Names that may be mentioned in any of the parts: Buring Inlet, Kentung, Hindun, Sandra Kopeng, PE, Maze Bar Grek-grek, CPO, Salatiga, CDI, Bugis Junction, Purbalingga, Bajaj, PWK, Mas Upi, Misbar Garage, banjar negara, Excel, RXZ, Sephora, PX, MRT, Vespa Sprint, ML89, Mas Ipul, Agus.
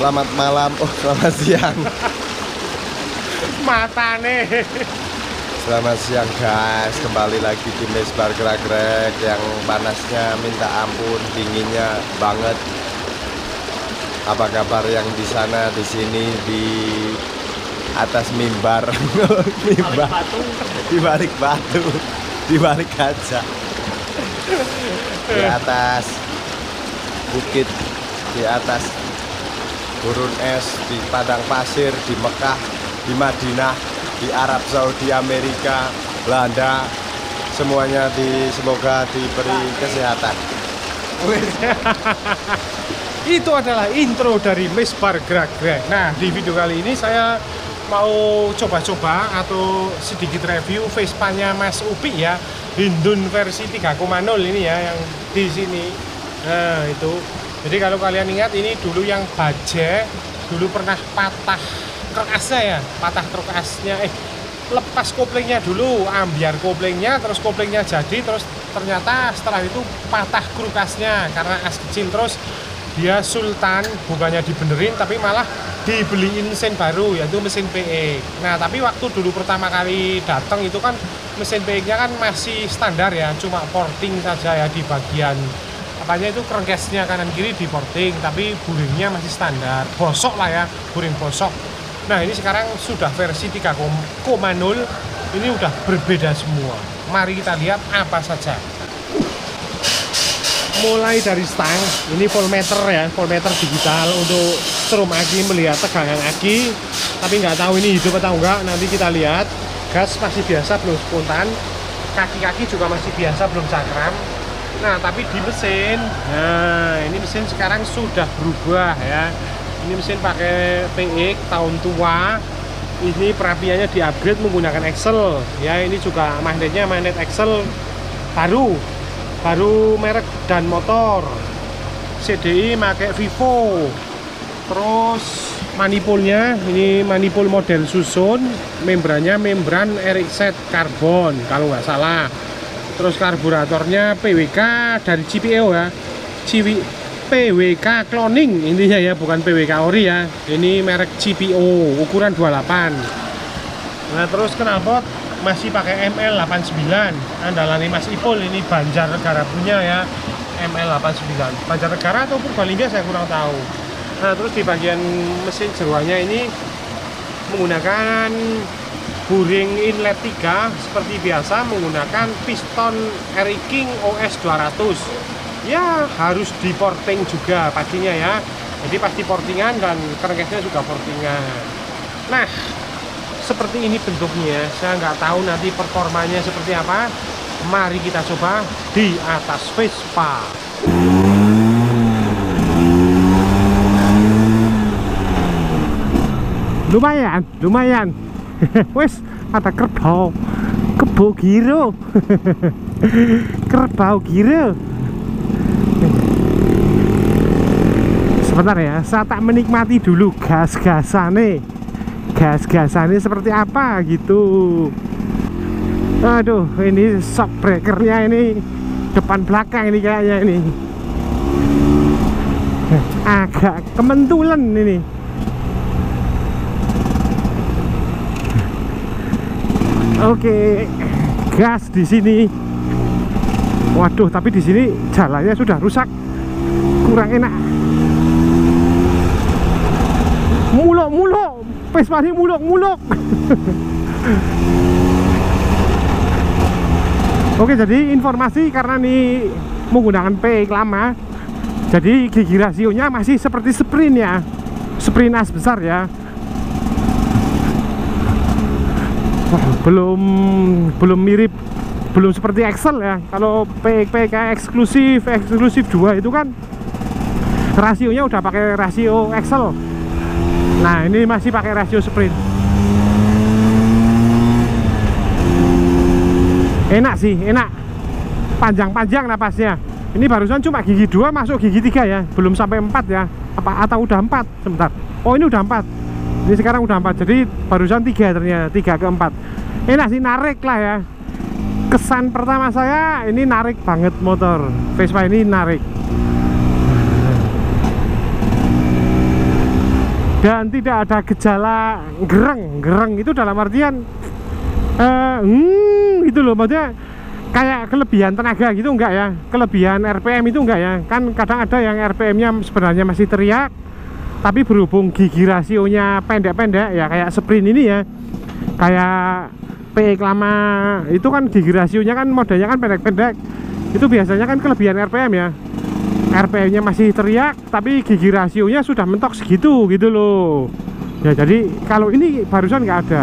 Selamat malam, oh selamat siang. Mata nih. Selamat siang guys, kembali lagi di Maze Bar Grek-grek yang panasnya minta ampun, dinginnya banget. Apa kabar yang di sana, di sini, di atas mimbar, mimbar di balik batu, di balik kaca, di atas bukit, di atas gurun es, di padang pasir, di Mekah, di Madinah, di Arab Saudi, Amerika, Belanda, semuanya semoga diberi kesehatan. Itu adalah intro dari Misbar Garage. Nah, di video kali ini saya mau coba-coba atau sedikit review Vespanya Mas Upi ya, Hindun versi 3.0 ini ya, yang di sini. Nah, itu. Jadi kalau kalian ingat, ini dulu yang Bajaj dulu pernah patah kerasnya ya, patah kerasnya, lepas koplingnya dulu, ambiar koplingnya, terus koplingnya jadi, terus ternyata setelah itu patah kerasnya karena as kecil, terus dia sultan, bukannya dibenerin tapi malah dibeliin mesin baru, yaitu mesin PE. Nah, tapi waktu dulu pertama kali datang itu kan mesin PE-nya kan masih standar ya, cuma porting saja ya di bagian apanya itu, kerengkesnya kanan kiri di porting, tapi buringnya masih standar, bosok lah ya, buring bosok. Nah, ini sekarang sudah versi 3.0, ini udah berbeda semua. Mari kita lihat apa saja. Mulai dari stang, ini voltmeter ya, voltmeter digital untuk strum aki, melihat tegangan aki. Tapi nggak tahu ini hidup atau enggak, nanti kita lihat. Gas masih biasa, belum spontan. Kaki-kaki juga masih biasa, belum cakram. Nah, tapi di mesin, nah ini mesin sekarang sudah berubah ya. Ini mesin pakai PX tahun tua. Ini perapiannya di upgrade menggunakan Excel ya. Ini juga magnetnya magnet Excel baru merek dan motor. CDI pakai Vivo. Terus manipulnya ini manipul model susun, membrannya membran RXZ karbon kalau nggak salah. Terus karburatornya PWK dari CPO ya, PWK cloning intinya ya, bukan PWK ori ya, ini merek CPO ukuran 28. Nah, terus knalpot masih pakai ML89 andalan Mas Ipul, ini Banjar Negara punya ya, ML89 Banjar Negara atau Purbalingga saya kurang tahu. Nah, terus di bagian mesin jeruannya ini menggunakan Buring Inlet 3 seperti biasa, menggunakan piston RX King OS 200 ya, harus di porting juga pastinya ya, jadi pasti portingan dan kerengkesnya juga portingan. Nah, seperti ini bentuknya, saya nggak tahu nanti performanya seperti apa. Mari kita coba di atas Vespa. Lumayan, lumayan. Wes, ada kerbau, kebo giro, kerbau giro. Sebentar ya, saya tak menikmati dulu gas-gasane. Gas-gasannya seperti apa gitu. Aduh, ini shock breakernya ini depan belakang ini kayaknya ini agak kementulan ini. Oke, gas di sini. Waduh, tapi di sini jalannya sudah rusak, kurang enak. Muluk-muluk. Vespa ini muluk-muluk. Oke, jadi informasi karena ini menggunakan PX lama, jadi gigi rasionya masih seperti sprint ya, sprint as besar ya. Belum mirip, belum seperti Excel ya. Kalau PX eksklusif 2 itu kan rasionya udah pakai rasio Excel. Nah, ini masih pakai rasio sprint. Enak sih, enak. Panjang-panjang napasnya. Ini barusan cuma gigi 2 masuk gigi 3 ya, belum sampai 4 ya. Apa atau udah 4? Sebentar. Oh, ini udah 4. Ini sekarang udah 4. Jadi barusan 3 ternyata, 3 ke 4. Enak sih, narik lah ya. Kesan pertama saya ini narik banget motor. Vespa ini narik. dan tidak ada gejala gereng itu dalam artian itu loh, maksudnya kayak kelebihan tenaga gitu enggak ya, kelebihan RPM itu enggak ya, kan kadang ada yang RPM-nya sebenarnya masih teriak tapi berhubung gigi rasionya pendek-pendek ya, kayak sprint ini ya, kayak PE lama itu kan gigi rasionya kan modanya kan pendek-pendek, itu biasanya kan kelebihan RPM ya, RPM-nya masih teriak tapi gigi rasionya sudah mentok segitu gitu loh ya. Jadi kalau ini barusan nggak ada.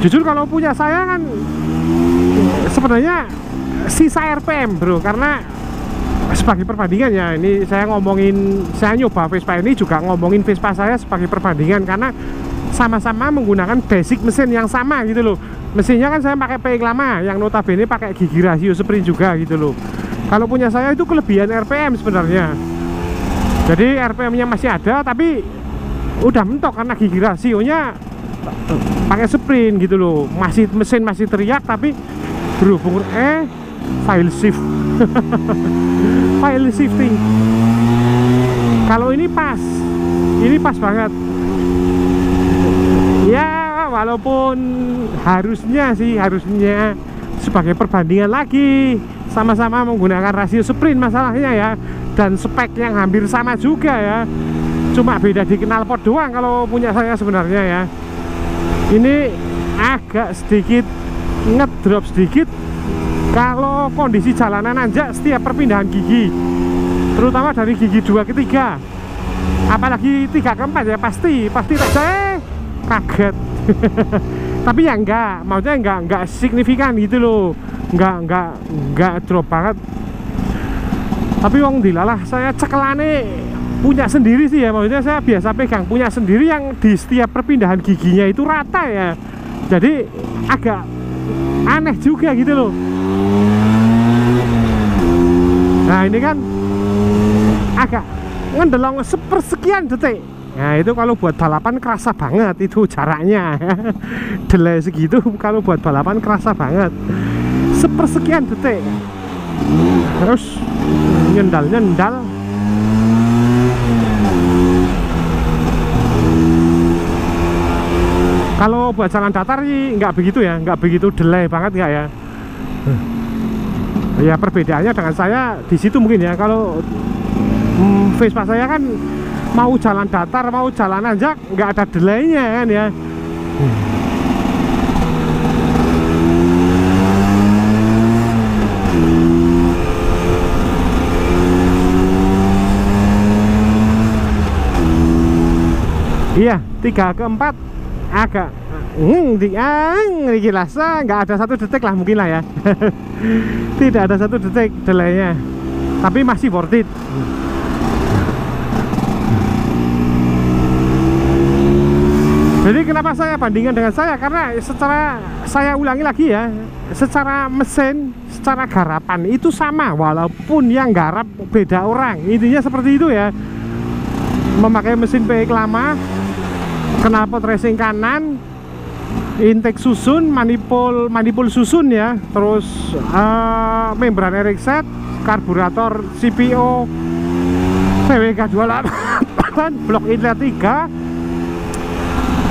Jujur kalau punya saya kan sebenarnya sisa RPM bro, karena sebagai perbandingan ya, ini saya ngomongin, saya nyoba Vespa ini juga ngomongin Vespa saya sebagai perbandingan karena sama-sama menggunakan basic mesin yang sama gitu loh. Mesinnya kan saya pakai PX lama yang notabene pakai gigi rasio sprint juga gitu loh. Kalau punya saya itu kelebihan RPM sebenarnya. Jadi RPM-nya masih ada tapi udah mentok karena gigi rasionya pakai sprint gitu loh. Masih mesin masih teriak tapi berhubung file shift. File shifting. Kalau ini pas banget. Ya, walaupun harusnya sebagai perbandingan lagi, sama-sama menggunakan rasio sprint masalahnya ya, dan spek yang hampir sama juga ya, cuma beda di knalpot doang kalau punya saya sebenarnya ya. Ini agak sedikit ngedrop sedikit kalau kondisi jalanan nanjak setiap perpindahan gigi, terutama dari gigi 2 ke 3 apalagi 3 ke 4 ya, pasti kaget. Tapi ya enggak, maksudnya enggak signifikan gitu loh, enggak drop banget. Tapi wong dilalah saya cekelane punya sendiri sih ya, maksudnya saya biasa pegang punya sendiri yang di setiap perpindahan giginya itu rata ya, jadi agak aneh juga gitu loh. Nah ini kan agak ngendelong sepersekian detik. Nah itu kalau buat balapan kerasa banget itu jaraknya. Delay segitu kalau buat balapan kerasa banget, sepersekian detik. Terus nyendal-nyendal. Kalau buat jalan datar sih nggak begitu ya, nggak begitu delay banget nggak ya. Ya perbedaannya dengan saya di situ mungkin ya. Kalau Vespa saya kan mau jalan datar, mau jalan nanjak, nggak ada delaynya kan ya. Iya, 3 ke 4 agak dirasa nggak ada 1 detik lah mungkin lah ya. Tidak ada 1 detik delaynya, tapi masih worth it. Jadi kenapa saya bandingkan dengan saya, karena secara, saya ulangi lagi ya, secara mesin, secara garapan itu sama, walaupun yang garap beda orang, intinya seperti itu ya. Memakai mesin PX lama, knalpot racing kanan, intake susun, manipul susun ya, terus membran RXZ, karburator CPO, PWK 28, blok inlet 3,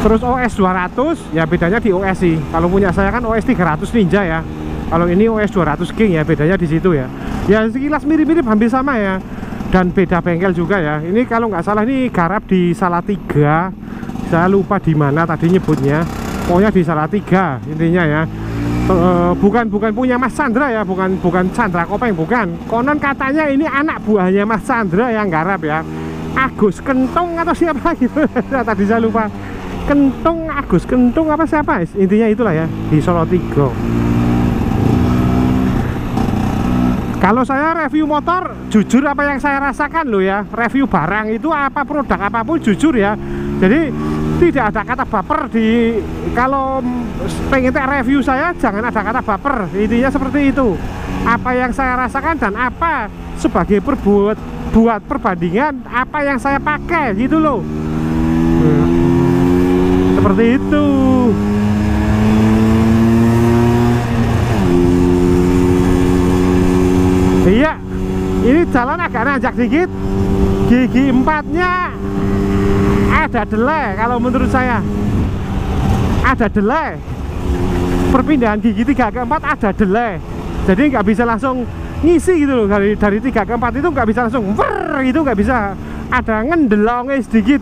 terus OS 200 ya, bedanya di OS sih. Kalau punya saya kan OS 300 Ninja ya, kalau ini OS 200 King ya, bedanya di situ ya. Ya sekilas mirip-mirip hampir sama ya, dan beda bengkel juga ya. Ini kalau nggak salah ini garap di Salatiga, saya lupa di mana tadi nyebutnya, pokoknya di Salatiga intinya ya. Bukan punya Mas Sandra ya, bukan Sandra Kopeng, bukan. Konon katanya ini anak buahnya Mas Sandra yang garap ya, Agus Kentung atau siapa gitu. Tadi saya lupa, Kentung, Agus Kentung apa siapa, intinya itulah ya, di Salatiga. Kalau saya review motor, jujur apa yang saya rasakan loh ya, review barang itu apa produk apapun jujur ya. Jadi tidak ada kata baper di, kalau pengen review saya jangan ada kata baper, intinya seperti itu. Apa yang saya rasakan dan apa sebagai buat perbandingan apa yang saya pakai gitu loh. Seperti itu. Iya, ini jalan agak nanjak dikit, gigi 4-nya ada delay kalau menurut saya. Ada delay. Perpindahan gigi 3 ke 4 ada delay. Jadi nggak bisa langsung ngisi gitu loh, dari 3 ke 4 itu nggak bisa langsung ver, itu nggak bisa. Ada ngendelongnya sedikit.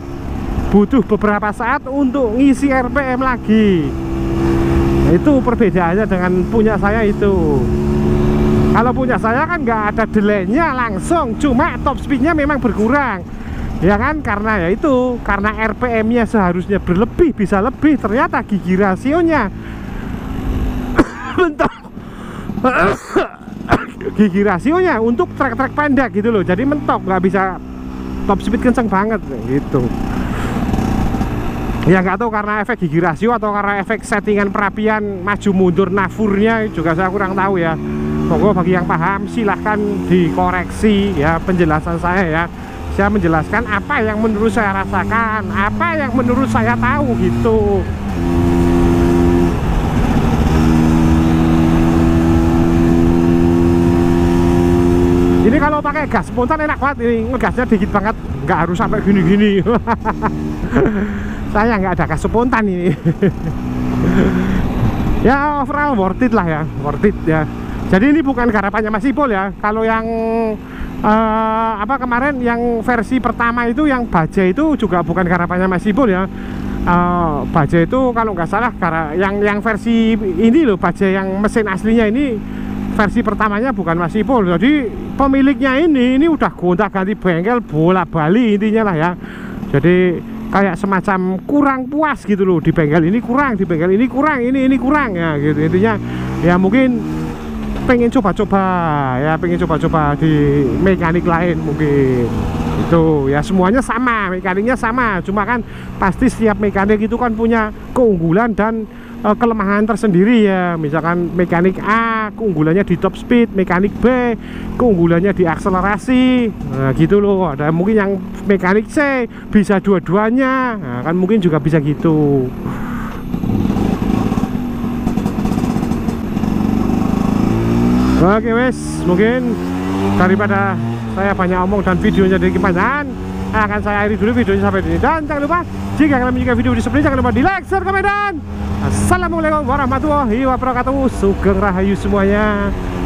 Butuh beberapa saat untuk ngisi RPM lagi. Itu perbedaannya dengan punya saya itu. Kalau punya saya kan nggak ada delaynya langsung, cuma top speednya memang berkurang, ya kan, karena ya itu, karena RPM-nya seharusnya berlebih, bisa lebih, ternyata gigi rasionya bentuk gigi rasionya untuk trek-trek pendek gitu loh, jadi mentok, nggak bisa top speed kenceng banget gitu. Ya nggak tahu karena efek gigi rasio atau karena efek settingan perapian maju mundur nafurnya juga saya kurang tahu ya. Pokoknya bagi yang paham silahkan dikoreksi ya penjelasan saya ya. Saya menjelaskan apa yang menurut saya rasakan, apa yang menurut saya tahu gitu. Ini kalau pakai gas spontan enak banget, ini ngegasnya dikit banget, nggak harus sampai gini-gini. Saya nggak ada gas spontan ini. Ya overall worth it lah ya, worth it ya. Jadi ini bukan garapannya Mas Ipul ya. Kalau yang kemarin yang versi pertama itu yang Bajaj itu juga bukan garapannya Mas Ipul ya. Bajaj itu kalau nggak salah yang versi ini loh, Bajaj yang mesin aslinya ini versi pertamanya bukan Mas Ipul. Jadi pemiliknya ini udah gonta-ganti bengkel bolak-balik intinya lah ya. Jadi kayak semacam kurang puas gitu loh, di bengkel ini kurang, di bengkel ini kurang, ini kurang ya gitu. Intinya ya mungkin pengen coba-coba ya, pengen coba-coba di mekanik lain mungkin itu ya. Semuanya sama, mekaniknya sama, cuma kan pasti setiap mekanik itu kan punya keunggulan dan kelemahan tersendiri ya. Misalkan mekanik A keunggulannya di top speed, mekanik B keunggulannya di akselerasi, nah, gitu loh. Ada mungkin yang mekanik C bisa dua-duanya, nah, kan mungkin juga bisa gitu. Oke wes, mungkin daripada saya banyak omong dan videonya jadi kepanjangan, akan saya akhiri dulu videonya sampai di sini. Dan jangan lupa, jika kalian menyukai video di seperti ini, jangan lupa di like, share, komen, dan assalamualaikum warahmatullahi wabarakatuh. Sugeng rahayu semuanya.